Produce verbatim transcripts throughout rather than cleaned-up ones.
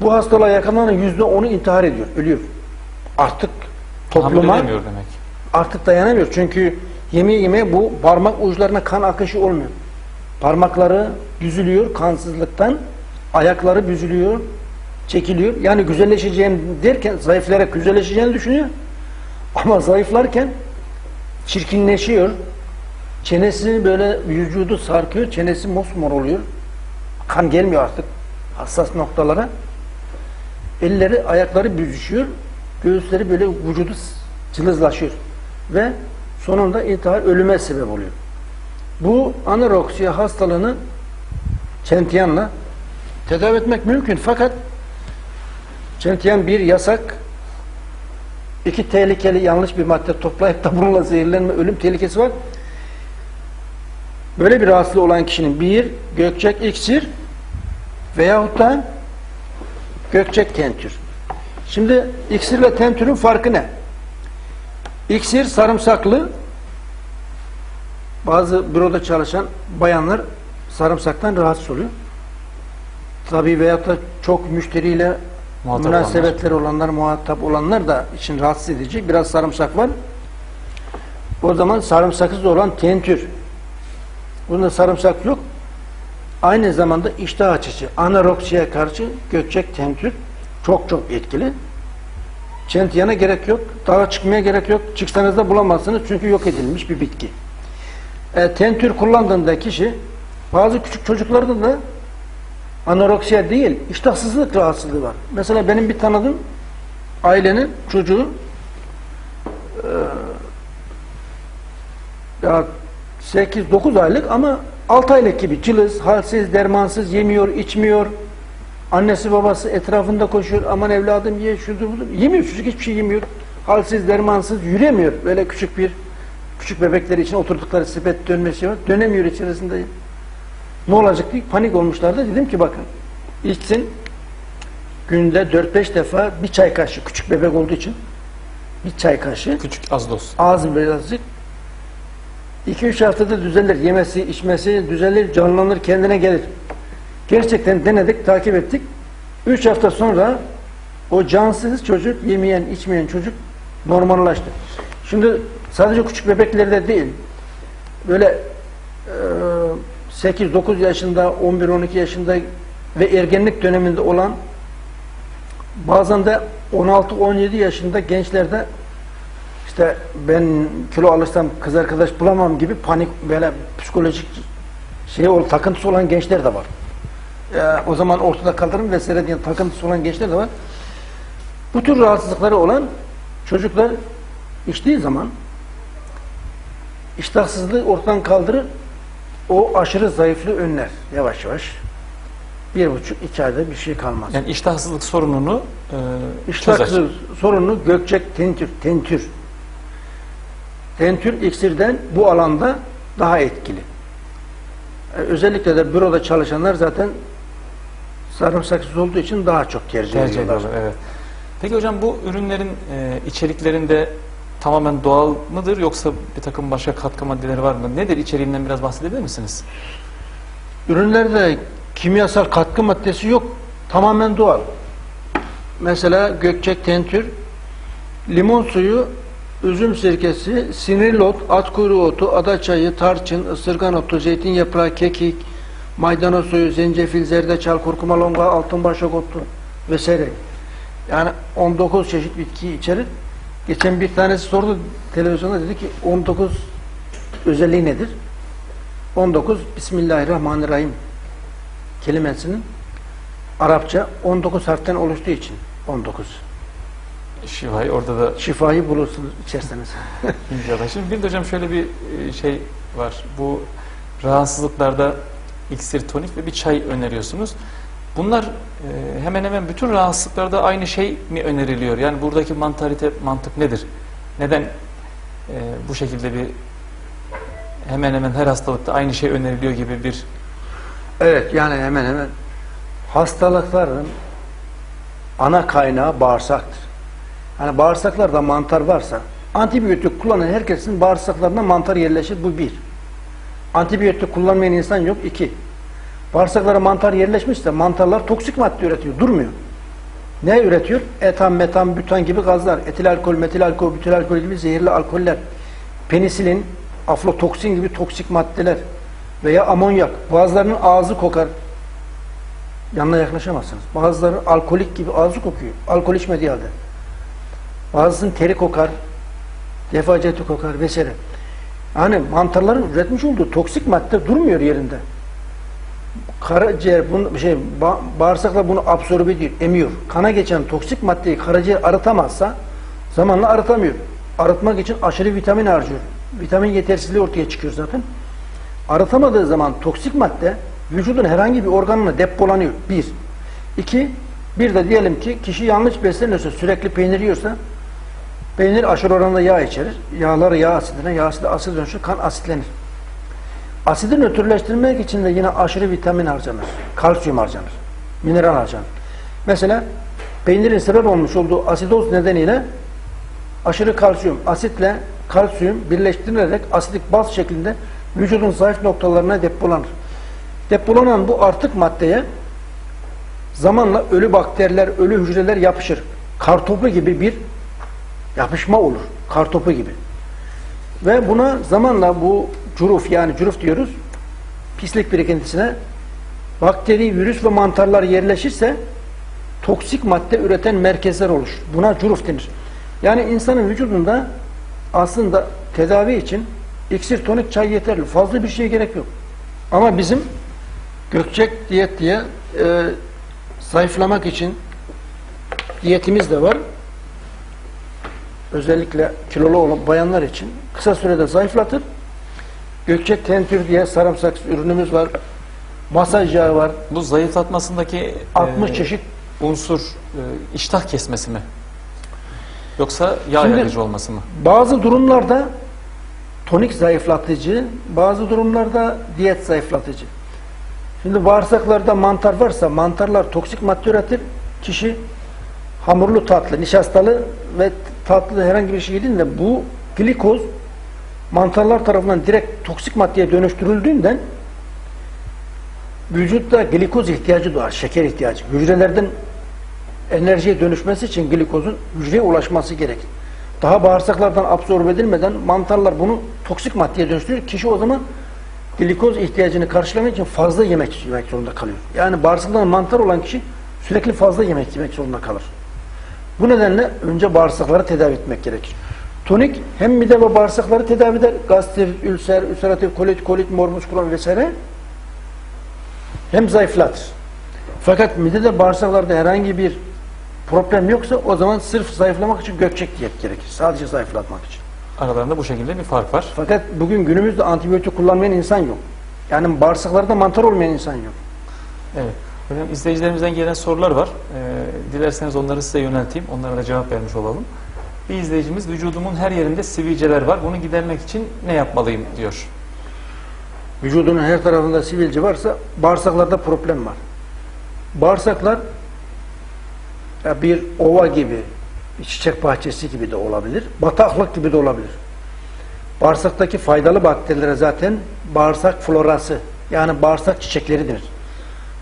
Bu hastalığa yakalananın yüzde onu intihar ediyor, ölüyor. Artık topluma demek. Artık dayanamıyor. Çünkü yemeğe yemeğe bu parmak uçlarına kan akışı olmuyor. Parmakları büzülüyor kansızlıktan, ayakları büzülüyor, çekiliyor. Yani güzelleşeceğim derken, zayıflayarak güzelleşeceğini düşünüyor. Ama zayıflarken çirkinleşiyor. Çenesi böyle vücudu sarkıyor, çenesi mosmor oluyor. Kan gelmiyor artık hassas noktalara. Elleri, ayakları büzüşüyor. Göğüsleri böyle, vücudu cılızlaşıyor. Ve sonunda intihar, ölüme sebep oluyor. Bu anoreksiya hastalığını çentiyanla tedavi etmek mümkün. Fakat çentiyan bir yasak, iki tehlikeli yanlış bir madde toplayıp da bununla zehirlenme, ölüm tehlikesi var. Böyle bir rahatsızlığı olan kişinin bir, gökçek iksir veyahut da gökçek tentür. Şimdi iksir ve tentürün farkı ne? İksir sarımsaklı, bazı büroda çalışan bayanlar sarımsaktan rahatsız oluyor. Tabii veyahut da çok müşteriyle muhatap münasebetleri olanlar. olanlar, muhatap olanlar da için rahatsız edici. Biraz sarımsak var. O zaman sarımsaksız olan tentür. Bunda sarımsak yok. Aynı zamanda iştah açıcı, anoreksiye karşı gökçek tentür çok çok etkili. Çentiyana gerek yok, dağa çıkmaya gerek yok. Çıksanız da bulamazsınız çünkü yok edilmiş bir bitki. E, tentür kullandığında kişi, bazı küçük çocuklarda da anoreksiya değil, iştahsızlık rahatsızlığı var. Mesela benim bir tanıdığım ailenin çocuğu e, ya sekiz dokuz aylık ama altı aylık gibi cılız, halsiz, dermansız, yemiyor, içmiyor. Annesi babası etrafında koşuyor, aman evladım ye, şudur budur. Yemiyor çocuk, hiçbir şey yemiyor. Halsiz, dermansız, yürüyemiyor. Böyle küçük bir, küçük bebekler için oturdukları sepet dönmesi var. Dönemiyor içerisinde. Ne olacak diye panik olmuşlardı. Dedim ki bakın, içsin günde dört beş defa bir çay kaşığı, küçük bebek olduğu için bir çay kaşığı. Küçük, az doz. Az birazcık. iki üç haftada düzelir. Yemesi, içmesi düzelir, canlanır, kendine gelir. Gerçekten denedik, takip ettik. üç hafta sonra o cansız çocuk, yemeyen, içmeyen çocuk normallaştı. Şimdi sadece küçük bebeklerde değil, böyle e, sekiz dokuz yaşında, on bir on iki yaşında ve ergenlik döneminde olan, bazen de on altı on yedi yaşında gençlerde işte ben kilo alırsam kız arkadaş bulamam gibi panik, böyle psikolojik şey ol, takıntısı olan gençler de var. Ee, o zaman ortada kalırım vesaire diye takıntısı olan gençler de var. Bu tür rahatsızlıkları olan çocuklar içtiği zaman iştahsızlığı ortadan kaldırır, o aşırı zayıflığı önler yavaş yavaş. Bir buçuk iki ayda bir şey kalmaz. Yani iştahsızlık sorununu e, iştahsızlık çözer. Sorunu gökçek tentür, tentür. Tentür iksirden bu alanda daha etkili. Ee, özellikle de büroda çalışanlar zaten sarımsaksız olduğu için daha çok tercih ediyorlar. Evet. Peki hocam, bu ürünlerin e, içeriklerinde tamamen doğal mıdır yoksa bir takım başka katkı maddeleri var mı? Nedir, içeriğinden biraz bahsedebilir misiniz? Ürünlerde kimyasal katkı maddesi yok. Tamamen doğal. Mesela gökçek tentür, limon suyu, üzüm sirkesi, sinirlot, at kuyruğu otu, ada çayı, tarçın, ısırgan otu, zeytin yaprağı, kekik, maydanoz suyu, zencefil, zerdeçal, kurkuma, longa, altınbaşak otu vesaire. Yani on dokuz çeşit bitkiyi içerir. Geçen bir tanesi sordu televizyonda, dedi ki on dokuz özelliği nedir? on dokuz Bismillahirrahmanirrahim kelimesinin Arapça on dokuz harften oluştuğu için on dokuz. Şifayı orada da... Şifayı bulursunuz içerseniz. Şimdi bir de hocam şöyle bir şey var. Bu rahatsızlıklarda iksir, tonik ve bir çay öneriyorsunuz. Bunlar hemen hemen bütün rahatsızlıklarda aynı şey mi öneriliyor? Yani buradaki mantalite, mantık nedir? Neden bu şekilde bir hemen hemen her hastalıkta aynı şey öneriliyor gibi bir... Evet, yani hemen hemen hastalıkların ana kaynağı bağırsaktır. Hani bağırsaklarda mantar varsa, antibiyotik kullanan herkesin bağırsaklarına mantar yerleşir, bu bir. Antibiyotik kullanmayan insan yok, iki. Bağırsaklara mantar yerleşmişse mantarlar toksik madde üretiyor, durmuyor. Ne üretiyor? Etan, metan, bütan gibi gazlar. Etil alkol, metil alkol, bütil alkol gibi zehirli alkoller. Penisilin, aflatoksin gibi toksik maddeler. Veya amonyak. Bazılarının ağzı kokar. Yanına yaklaşamazsınız. Bazıları alkolik gibi ağzı kokuyor. Alkol içmediği halde. Bazısının teri kokar. Defaca eti kokar vesaire. Yani mantarların üretmiş olduğu toksik madde durmuyor yerinde. Karaciğer bunu, şey, bağırsakla bunu absorbe ediyor, emiyor. Kana geçen toksik maddeyi karaciğer arıtamazsa zamanla arıtamıyor. Arıtmak için aşırı vitamin harcıyor. Vitamin yetersizliği ortaya çıkıyor zaten. Arıtamadığı zaman toksik madde vücudun herhangi bir organına depolanıyor. Bir. İki, bir de diyelim ki kişi yanlış besleniyorsa, sürekli peynir yiyorsa, peynir aşırı oranda yağ içerir. Yağlar yağ asidine, yağ asidi asit dönüşür, kan asitlenir. Asidin nötrleştirmek için de yine aşırı vitamin harcanır. Kalsiyum harcanır. Mineral harcanır. Mesela peynirin sebep olmuş olduğu asidoz nedeniyle aşırı kalsiyum, asitle kalsiyum birleştirilerek asidik baz şeklinde vücudun zayıf noktalarına depolanır. Depolanan bu artık maddeye zamanla ölü bakteriler, ölü hücreler yapışır. Kartopu gibi bir yapışma olur. Kartopu gibi. Ve buna zamanla bu curuf, yani curuf diyoruz, pislik birikintisine bakteri, virüs ve mantarlar yerleşirse toksik madde üreten merkezler oluşur. Buna curuf denir. Yani insanın vücudunda aslında tedavi için iksir, tonik, çay yeterli. Fazla bir şeye gerek yok. Ama bizim Gökçek diyet diye e, zayıflamak için diyetimiz de var. Özellikle kilolu olan bayanlar için kısa sürede zayıflatır. Gökçek tentür diye sarımsak ürünümüz var. Masaj yağı var. Bu zayıflatmasındaki altmış e, çeşit unsur e, iştah kesmesi mi? Yoksa yağ yakıcı olması mı? Bazı durumlarda tonik zayıflatıcı, bazı durumlarda diyet zayıflatıcı. Şimdi bağırsaklarda mantar varsa mantarlar toksik madde üretir. Kişi hamurlu tatlı, nişastalı ve tatlı herhangi bir şey yediğinde de bu glikoz mantarlar tarafından direkt toksik maddeye dönüştürüldüğünden vücutta glikoz ihtiyacı doğar, şeker ihtiyacı. Hücrelerden enerjiye dönüşmesi için glikozun hücreye ulaşması gerekir. Daha bağırsaklardan absorbe edilmeden mantarlar bunu toksik maddeye dönüştürüyor. Kişi o zaman glikoz ihtiyacını karşılamak için fazla yemek yemek zorunda kalıyor. Yani bağırsaklarında mantar olan kişi sürekli fazla yemek yemek zorunda kalır. Bu nedenle önce bağırsakları tedavi etmek gerekir. Tonik hem mide ve bağırsakları tedavi eder. Gastrit, ülser, ülseratif kolit, kolit, mormus, kron vesaire. Hem zayıflatır. Fakat midede, bağırsaklarda herhangi bir problem yoksa o zaman sırf zayıflamak için Gökçek diyet gerekir. Sadece zayıflatmak için. Aralarında bu şekilde bir fark var. Fakat bugün günümüzde antibiyotik kullanmayan insan yok. Yani bağırsaklarda mantar olmayan insan yok. Evet. Efendim, izleyicilerimizden gelen sorular var. Ee, dilerseniz onları size yönelteyim. Onlara da cevap vermiş olalım. Bir izleyicimiz, vücudumun her yerinde sivilceler var. Bunu gidermek için ne yapmalıyım diyor. Vücudunun her tarafında sivilce varsa bağırsaklarda problem var. Bağırsaklar bir ova gibi, bir çiçek bahçesi gibi de olabilir. Bataklık gibi de olabilir. Bağırsaktaki faydalı bakterilere zaten bağırsak florası, yani bağırsak çiçekleri denir.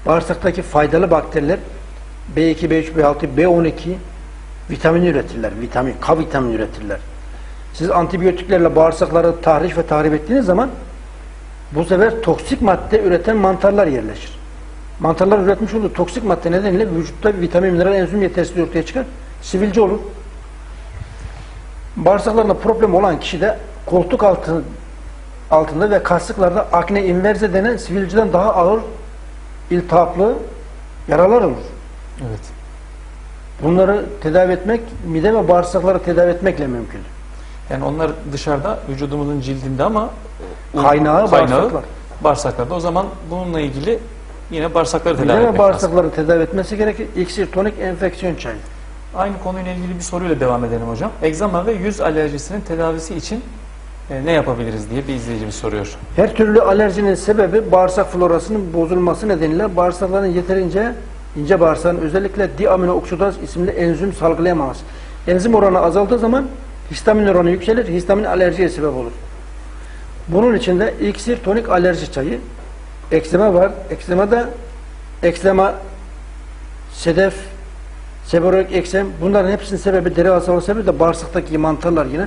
Bağırsaktaki faydalı bakteriler B iki, B üç, B altı, B on iki vitamin üretirler. Vitamin, K vitamini üretirler. Siz antibiyotiklerle bağırsakları tahriş ve tahrip ettiğiniz zaman bu sefer toksik madde üreten mantarlar yerleşir. Mantarlar üretmiş olduğu toksik madde nedeniyle vücutta vitamin, mineral, enzim yetersizliği ortaya çıkar. Sivilce olur. Bağırsaklarında problem olan kişi de koltuk altı, altında ve kasıklarda akne inverse denen sivilceden daha ağır iltihaplı yaralar olur. Evet. Bunları tedavi etmek, mide ve bağırsakları tedavi etmekle mümkün. Yani onlar dışarıda, vücudumuzun cildinde ama kaynağı, kaynağı bağırsaklar. Bağırsaklarda. O zaman bununla ilgili yine bağırsakları tedavi etmek lazım. Bağırsakları tedavi etmesi gerekir. İksir, tonik, enfeksiyon çayı. Aynı konuyla ilgili bir soruyla devam edelim hocam. Egzama ve yüz alerjisinin tedavisi için e, ne yapabiliriz diye bir izleyicimiz soruyor. Her türlü alerjinin sebebi bağırsak florasının bozulması nedeniyle bağırsakların yeterince, ince bağırsağın özellikle diaminooksidaz isimli enzim salgılayamaz. Enzim oranı azaldığı zaman histamin oranı yükselir, histamin alerjiye sebep olur. Bunun için de iksir, tonik, alerji çayı. Ekzema var. Ekzemada ekzema, sedef, Sebep olarak eksem, bunların hepsinin sebebi, deri hastalığı sebebi de bağırsaktaki mantarlar yine.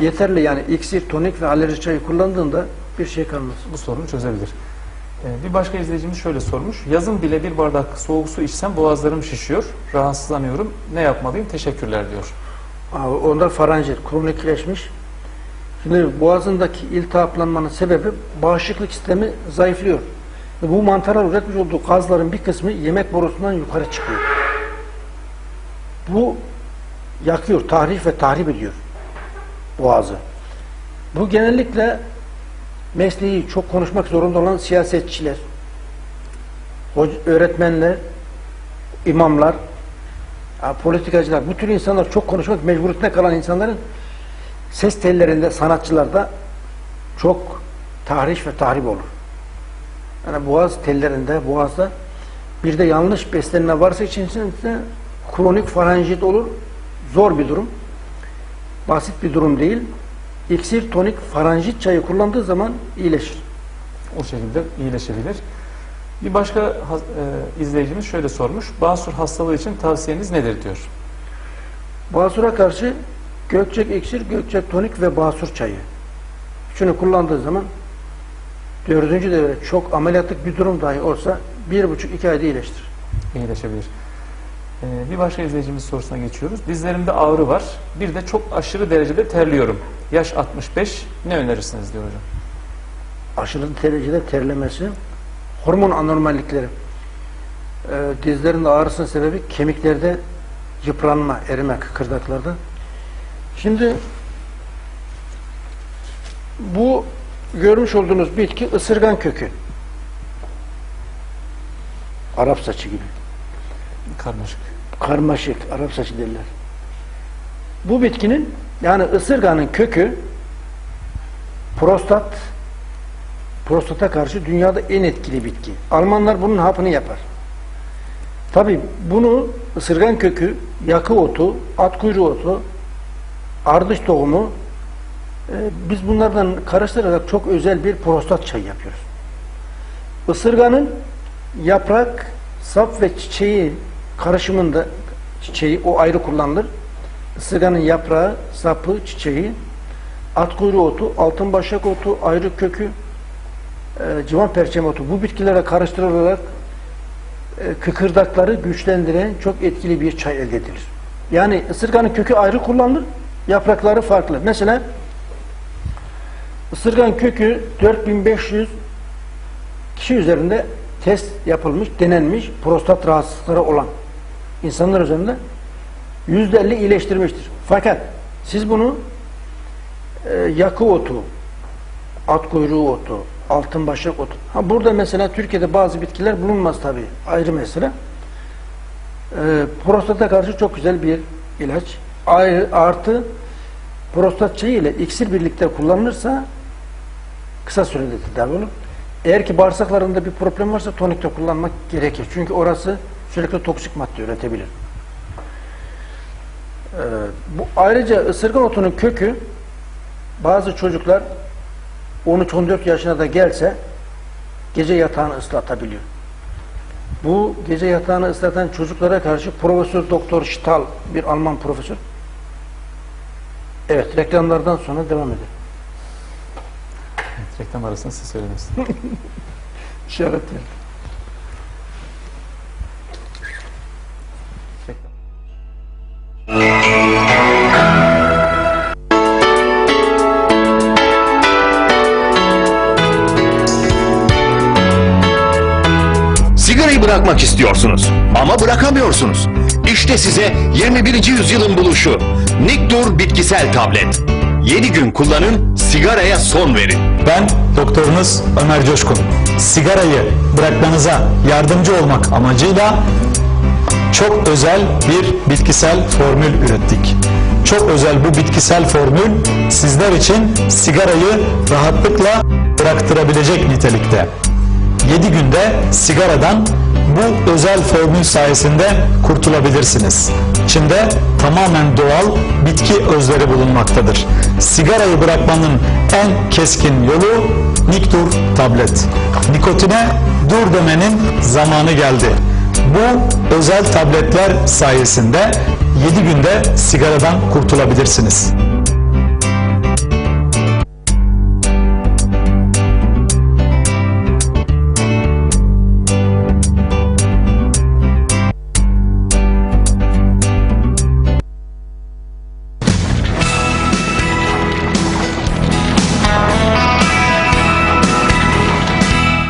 Yeterli yani iksir, tonik ve alerji çayı kullandığında bir şey kalmaz. Bu sorunu çözebilir. Ee, bir başka izleyicimiz şöyle sormuş. Yazın bile bir bardak soğuk su içsem boğazlarım şişiyor, rahatsızlanıyorum. Ne yapmalıyım? Teşekkürler diyor. Abi, onda faranjit, kronikleşmiş. Şimdi boğazındaki iltihaplanmanın sebebi bağışıklık sistemi zayıflıyor. Bu mantarlar üretmiş olduğu gazların bir kısmı yemek borusundan yukarı çıkıyor. Bu yakıyor, tahrif ve tahrip ediyor boğazı. Bu genellikle mesleği çok konuşmak zorunda olan siyasetçiler, öğretmenler, imamlar, politikacılar, bu tür insanlar çok konuşmak mecburiyetine kalan insanların ses tellerinde, sanatçılarda çok tahrif ve tahrip olur. Yani boğaz tellerinde, boğazda bir de yanlış beslenme varsa içerisinde kronik faranjit olur. Zor bir durum. Basit bir durum değil. İksir, tonik, faranjit çayı kullandığı zaman iyileşir. O şekilde iyileşebilir. Bir başka e, izleyicimiz şöyle sormuş. Basur hastalığı için tavsiyeniz nedir diyor. Basur'a karşı Gökçek iksir, Gökçek tonik ve basur çayı. Şunu kullandığı zaman dördüncü devre çok ameliyatlık bir durum dahi olsa bir buçuk iki ayda iyileştir. İyileşebilir. Ee, bir başka izleyicimiz sorusuna geçiyoruz. Dizlerimde ağrı var. Bir de çok aşırı derecede terliyorum. Yaş altmış beş. Ne önerirsiniz diyor hocam. Aşırı derecede terlemesi, hormon anormallikleri. Ee, dizlerinde ağrısının sebebi kemiklerde yıpranma, erime, kıkırdaklarda. Şimdi bu görmüş olduğunuz bitki ısırgan kökü. Arap saçı gibi. Karmaşık. Karmaşık. Arap saçı derler. Bu bitkinin, yani ısırganın kökü prostat prostata karşı dünyada en etkili bitki. Almanlar bunun hapını yapar. Tabi bunu ısırgan kökü, yakı otu, at kuyruğu otu, ardıç tohumu, biz bunlardan karıştırarak çok özel bir prostat çayı yapıyoruz. Isırganın yaprak, sap ve çiçeği karışımında, çiçeği o ayrı kullanılır. Isırganın yaprağı, sapı, çiçeği, at kuyruğu otu, altın başak otu, ayrı kökü, civan perçem otu, bu bitkilere karıştırılarak kıkırdakları güçlendiren çok etkili bir çay elde edilir. Yani ısırganın kökü ayrı kullanılır, yaprakları farklı. Mesela ısırgan kökü dört bin beş yüz kişi üzerinde test yapılmış, denenmiş, prostat rahatsızlıkları olan insanlar üzerinde yüzde elli iyileştirmiştir. Fakat siz bunu e, yakı otu, at kuyruğu otu, altın başak otu. Ha, burada mesela Türkiye'de bazı bitkiler bulunmaz tabii. Ayrı mesele. E, prostata karşı çok güzel bir ilaç. Ayrı, artı prostat çayı ile iksir birlikte kullanılırsa kısa sürede tedavi olur. Eğer ki bağırsaklarında bir problem varsa tonikte kullanmak gerekir. Çünkü orası sürekli toksik madde üretebilir. Ee, bu, ayrıca ısırgan otunun kökü bazı çocuklar on üç on dört yaşına da gelse gece yatağını ıslatabiliyor. Bu gece yatağını ıslatan çocuklara karşı Profesör Doktor Stahl, bir Alman profesör. Evet, reklamlardan sonra devam edelim. Evet, reklam arasında siz söylemişsiniz. İşaret verin. Sigarayı bırakmak istiyorsunuz ama bırakamıyorsunuz. İşte size yirmi birinci yüzyılın buluşu. Nikdur bitkisel tablet. yedi gün kullanın, sigaraya son verin. Ben doktorunuz Ömer Coşkun. Sigarayı bırakmanıza yardımcı olmak amacıyla çok özel bir bitkisel formül ürettik. Çok özel bu bitkisel formül sizler için sigarayı rahatlıkla bıraktırabilecek nitelikte. yedi günde sigaradan bu özel formül sayesinde kurtulabilirsiniz. İçinde tamamen doğal bitki özleri bulunmaktadır. Sigarayı bırakmanın en keskin yolu Nikdur tablet. Nikotine dur demenin zamanı geldi. Bu özel tabletler sayesinde yedi günde sigaradan kurtulabilirsiniz.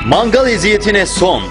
Mangal eziyetine son.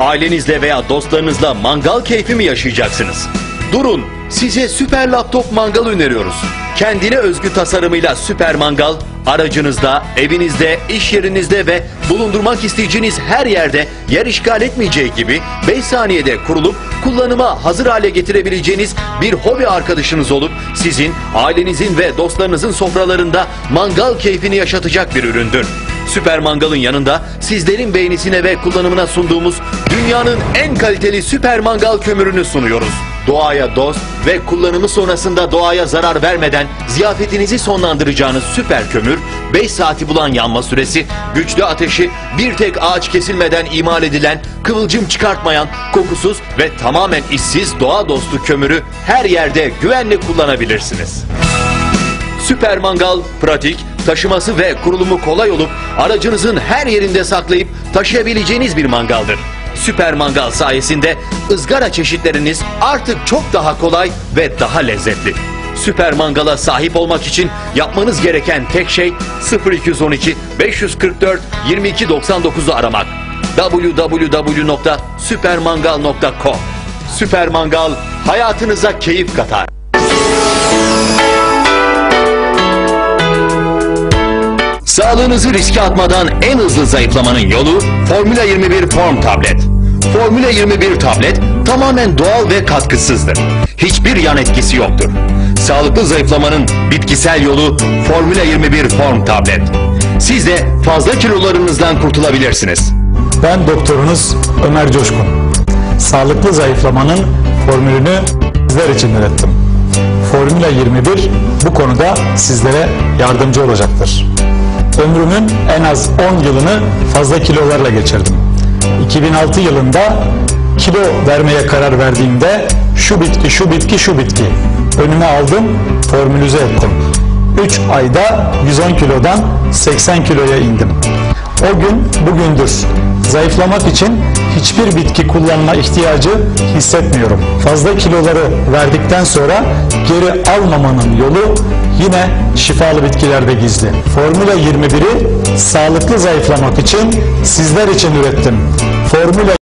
Ailenizle veya dostlarınızla mangal keyfi mi yaşayacaksınız? Durun, size süper laptop mangal öneriyoruz. Kendine özgü tasarımıyla Süper Mangal, aracınızda, evinizde, iş yerinizde ve bulundurmak isteyeceğiniz her yerde yer işgal etmeyeceği gibi beş saniyede kurulup kullanıma hazır hale getirebileceğiniz bir hobi arkadaşınız olup sizin, ailenizin ve dostlarınızın sofralarında mangal keyfini yaşatacak bir üründür. Süper Mangal'ın yanında sizlerin beğenisine ve kullanımına sunduğumuz dünyanın en kaliteli Süper Mangal kömürünü sunuyoruz. Doğaya dost ve kullanımı sonrasında doğaya zarar vermeden ziyafetinizi sonlandıracağınız süper kömür, beş saati bulan yanma süresi, güçlü ateşi, bir tek ağaç kesilmeden imal edilen, kıvılcım çıkartmayan, kokusuz ve tamamen işsiz doğa dostu kömürü her yerde güvenle kullanabilirsiniz. Süper Mangal pratik, taşıması ve kurulumu kolay olup aracınızın her yerinde saklayıp taşıyabileceğiniz bir mangaldır. Süper Mangal sayesinde ızgara çeşitleriniz artık çok daha kolay ve daha lezzetli. Süper Mangal'a sahip olmak için yapmanız gereken tek şey sıfır iki on iki beş kırk dört yirmi iki doksan dokuzu aramak. w w w nokta süpermangal nokta com. Süper Mangal hayatınıza keyif katar. Sağlığınızı riske atmadan en hızlı zayıflamanın yolu Formula yirmi bir Form Tablet. Formula yirmi bir tablet tamamen doğal ve katkısızdır. Hiçbir yan etkisi yoktur. Sağlıklı zayıflamanın bitkisel yolu Formula yirmi bir Form Tablet. Siz de fazla kilolarınızdan kurtulabilirsiniz. Ben doktorunuz Ömer Coşkun. Sağlıklı zayıflamanın formülünü sizler için ürettim. Formula yirmi bir bu konuda sizlere yardımcı olacaktır. Ömrümün en az on yılını fazla kilolarla geçirdim. iki bin altı yılında kilo vermeye karar verdiğimde şu bitki, şu bitki, şu bitki önüme aldım, formülize ettim. üç ayda yüz on kilodan seksen kiloya indim. O gün bugündür. Zayıflamak için hiçbir bitki kullanma ihtiyacı hissetmiyorum. Fazla kiloları verdikten sonra geri almamanın yolu yine şifalı bitkilerde gizli. Formula yirmi biri sağlıklı zayıflamak için sizler için ürettim. Formula